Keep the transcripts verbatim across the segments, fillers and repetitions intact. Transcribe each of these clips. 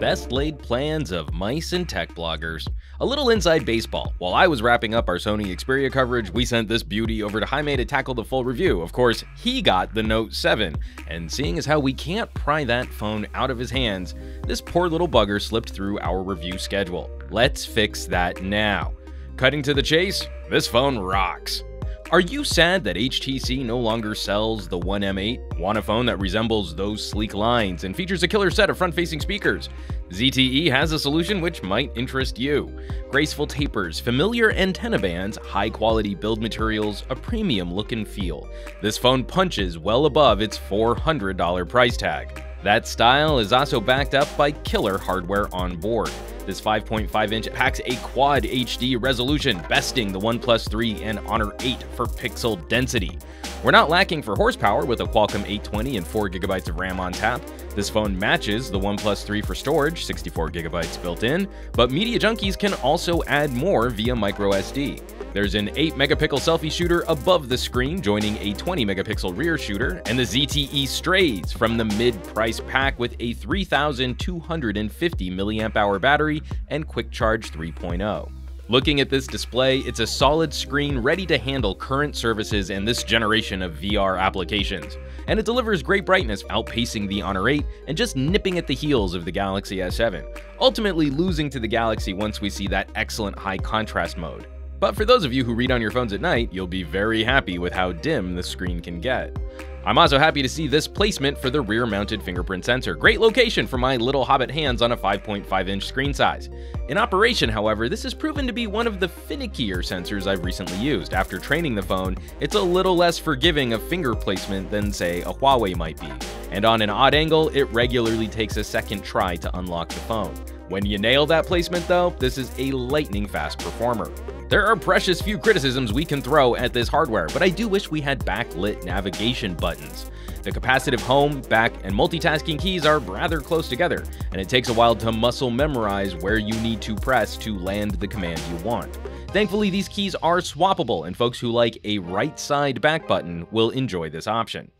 best laid plans of mice and tech bloggers. A little inside baseball. While I was wrapping up our Sony Xperia coverage, we sent this beauty over to Jaime to tackle the full review. Of course, he got the Note seven, and seeing as how we can't pry that phone out of his hands, this poor little bugger slipped through our review schedule. Let's fix that now. Cutting to the chase, this phone rocks. Are you sad that H T C no longer sells the One M eight? Want a phone that resembles those sleek lines and features a killer set of front-facing speakers? Z T E has a solution which might interest you. Graceful tapers, familiar antenna bands, high-quality build materials, a premium look and feel. This phone punches well above its four hundred dollar price tag. That style is also backed up by killer hardware on board. This five point five inch packs a quad H D resolution, besting the OnePlus three and Honor eight for pixel density. We're not lacking for horsepower with a Qualcomm eight twenty and four gigabytes of RAM on tap. This phone matches the OnePlus three for storage, sixty-four gigabytes built in, but media junkies can also add more via microSD. There's an eight megapixel selfie shooter above the screen joining a twenty megapixel rear shooter, and the Z T E strays from the mid-price pack with a three thousand two hundred fifty milliamp hour battery and quick charge three point oh. Looking at this display, it's a solid screen ready to handle current services and this generation of V R applications. And it delivers great brightness, outpacing the Honor eight and just nipping at the heels of the Galaxy S seven, ultimately losing to the Galaxy once we see that excellent high contrast mode. But for those of you who read on your phones at night, you'll be very happy with how dim the screen can get. I'm also happy to see this placement for the rear-mounted fingerprint sensor. Great location for my little hobbit hands on a five point five inch screen size. In operation, however, this has proven to be one of the finickier sensors I've recently used. After training the phone, it's a little less forgiving of finger placement than, say, a Huawei might be. And on an odd angle, it regularly takes a second try to unlock the phone. When you nail that placement, though, this is a lightning-fast performer. There are precious few criticisms we can throw at this hardware, but I do wish we had backlit navigation buttons. The capacitive home, back, and multitasking keys are rather close together, and it takes a while to muscle memorize where you need to press to land the command you want. Thankfully, these keys are swappable, and folks who like a right side back button will enjoy this option.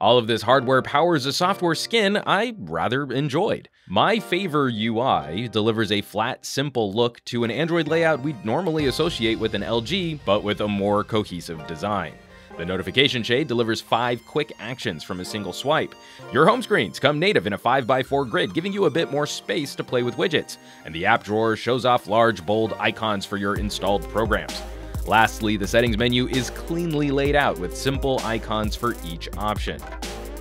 All of this hardware powers a software skin I rather enjoyed. My Favor U I delivers a flat, simple look to an Android layout we'd normally associate with an L G, but with a more cohesive design. The notification shade delivers five quick actions from a single swipe. Your home screens come native in a five by four grid, giving you a bit more space to play with widgets. And the app drawer shows off large, bold icons for your installed programs. Lastly, the settings menu is cleanly laid out with simple icons for each option.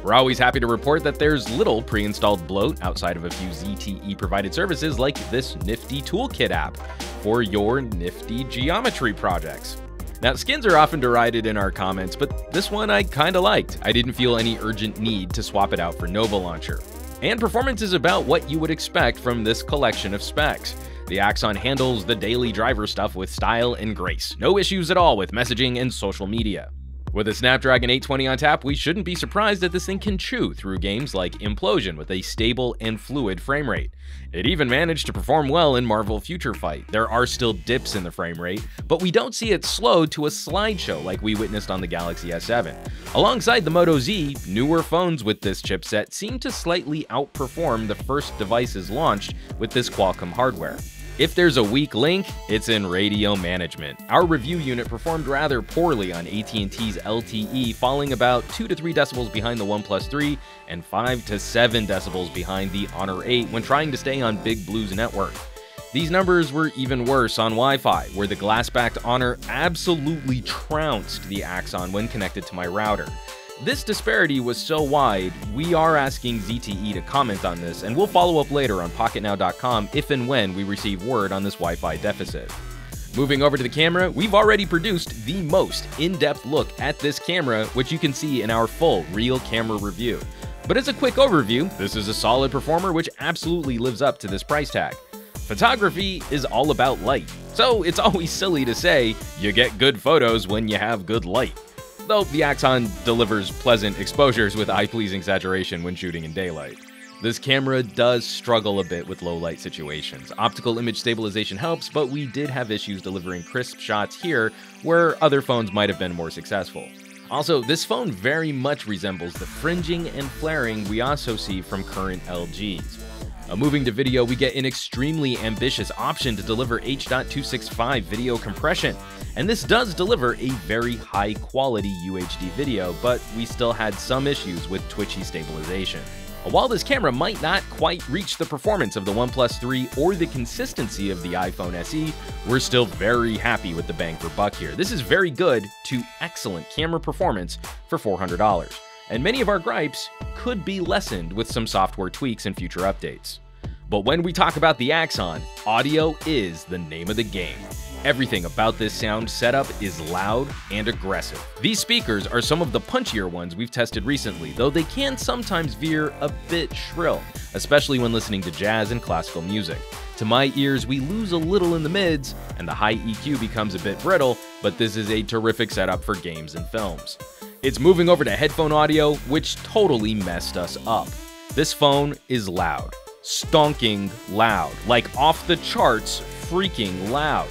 We're always happy to report that there's little pre-installed bloat outside of a few Z T E-provided services like this nifty toolkit app for your nifty geometry projects. Now, skins are often derided in our comments, but this one I kinda liked. I didn't feel any urgent need to swap it out for Nova Launcher. And performance is about what you would expect from this collection of specs. The Axon handles the daily driver stuff with style and grace. No issues at all with messaging and social media. With a Snapdragon eight twenty on tap, we shouldn't be surprised that this thing can chew through games like Implosion with a stable and fluid frame rate. It even managed to perform well in Marvel Future Fight. There are still dips in the frame rate, but we don't see it slowed to a slideshow like we witnessed on the Galaxy S seven. Alongside the Moto Z, newer phones with this chipset seem to slightly outperform the first devices launched with this Qualcomm hardware. If there's a weak link, it's in radio management. Our review unit performed rather poorly on A T and T's L T E, falling about two to three decibels behind the OnePlus three and five to seven decibels behind the Honor eight when trying to stay on Big Blue's network. These numbers were even worse on Wi-Fi, where the glass-backed Honor absolutely trounced the Axon when connected to my router. This disparity was so wide, we are asking Z T E to comment on this, and we'll follow up later on Pocketnow dot com if and when we receive word on this Wi-Fi deficit. Moving over to the camera, we've already produced the most in-depth look at this camera, which you can see in our full real camera review. But as a quick overview, this is a solid performer which absolutely lives up to this price tag. Photography is all about light, so it's always silly to say you get good photos when you have good light. Though the Axon delivers pleasant exposures with eye-pleasing saturation when shooting in daylight. This camera does struggle a bit with low-light situations. Optical image stabilization helps, but we did have issues delivering crisp shots here where other phones might have been more successful. Also, this phone very much resembles the fringing and flaring we also see from current L Gs. Uh, moving to video, we get an extremely ambitious option to deliver H two sixty-five video compression, and this does deliver a very high quality U H D video, but we still had some issues with twitchy stabilization. While this camera might not quite reach the performance of the OnePlus three or the consistency of the iPhone S E, we're still very happy with the bang for buck here. This is very good to excellent camera performance for four hundred dollars, and many of our gripes could be lessened with some software tweaks and future updates. But when we talk about the Axon, audio is the name of the game. Everything about this sound setup is loud and aggressive. These speakers are some of the punchier ones we've tested recently, though they can sometimes veer a bit shrill, especially when listening to jazz and classical music. To my ears, we lose a little in the mids, and the high E Q becomes a bit brittle, but this is a terrific setup for games and films. It's moving over to headphone audio, which totally messed us up. This phone is loud, stonking loud, like off the charts freaking loud.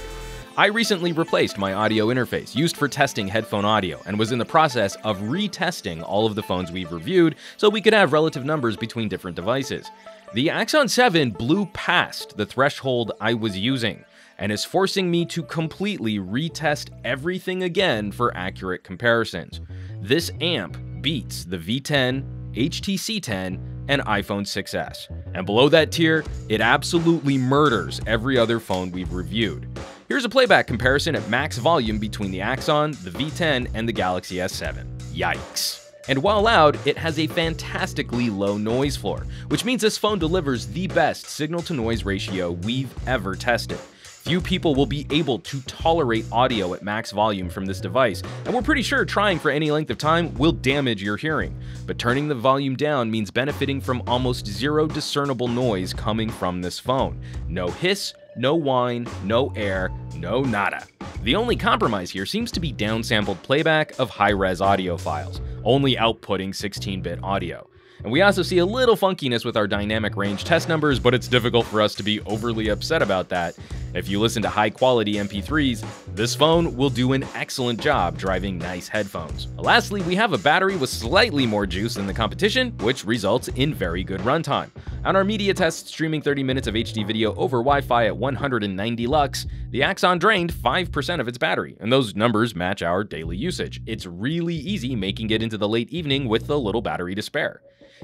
I recently replaced my audio interface used for testing headphone audio and was in the process of retesting all of the phones we've reviewed so we could have relative numbers between different devices. The Axon seven blew past the threshold I was using and is forcing me to completely retest everything again for accurate comparisons. This amp beats the V ten, H T C ten, and iPhone six S. And below that tier, it absolutely murders every other phone we've reviewed. Here's a playback comparison at max volume between the Axon, the V ten, and the Galaxy S seven. Yikes. And while loud, it has a fantastically low noise floor, which means this phone delivers the best signal-to-noise ratio we've ever tested. Few people will be able to tolerate audio at max volume from this device, and we're pretty sure trying for any length of time will damage your hearing. But turning the volume down means benefiting from almost zero discernible noise coming from this phone. No hiss, no whine, no air, no nada. The only compromise here seems to be downsampled playback of high-res audio files, only outputting sixteen bit audio. And we also see a little funkiness with our dynamic range test numbers, but it's difficult for us to be overly upset about that. If you listen to high-quality M P threes, this phone will do an excellent job driving nice headphones. Lastly, we have a battery with slightly more juice than the competition, which results in very good runtime. On our media test, streaming thirty minutes of H D video over Wi-Fi at one hundred ninety lux, the Axon drained five percent of its battery, and those numbers match our daily usage. It's really easy making it into the late evening with a little battery to spare.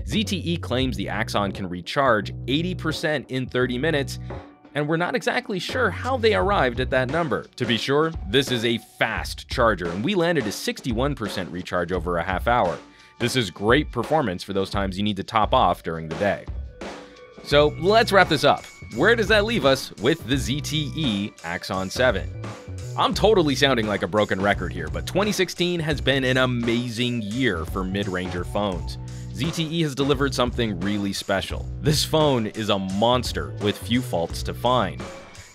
Z T E claims the Axon can recharge eighty percent in thirty minutes, and we're not exactly sure how they arrived at that number. To be sure, this is a fast charger, and we landed a sixty-one percent recharge over a half hour. This is great performance for those times you need to top off during the day. So let's wrap this up. Where does that leave us with the Z T E Axon seven? I'm totally sounding like a broken record here, but twenty sixteen has been an amazing year for mid-ranger phones. Z T E has delivered something really special. This phone is a monster with few faults to find.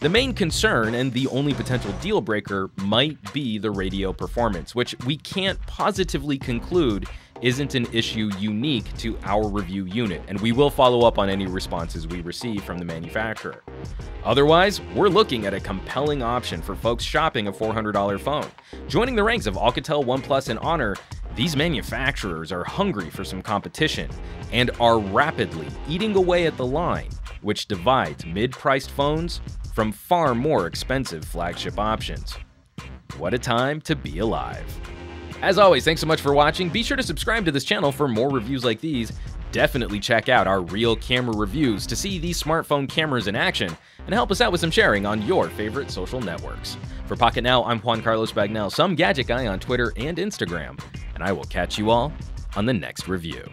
The main concern and the only potential deal breaker might be the radio performance, which we can't positively conclude isn't an issue unique to our review unit, and we will follow up on any responses we receive from the manufacturer. Otherwise, we're looking at a compelling option for folks shopping a four hundred dollar phone. Joining the ranks of Alcatel, OnePlus, and Honor, these manufacturers are hungry for some competition and are rapidly eating away at the line, which divides mid-priced phones from far more expensive flagship options. What a time to be alive. As always, thanks so much for watching. Be sure to subscribe to this channel for more reviews like these. Definitely check out our real camera reviews to see these smartphone cameras in action and help us out with some sharing on your favorite social networks. For Pocketnow, I'm Juan Carlos Bagnell, some gadget guy on Twitter and Instagram, and I will catch you all on the next review.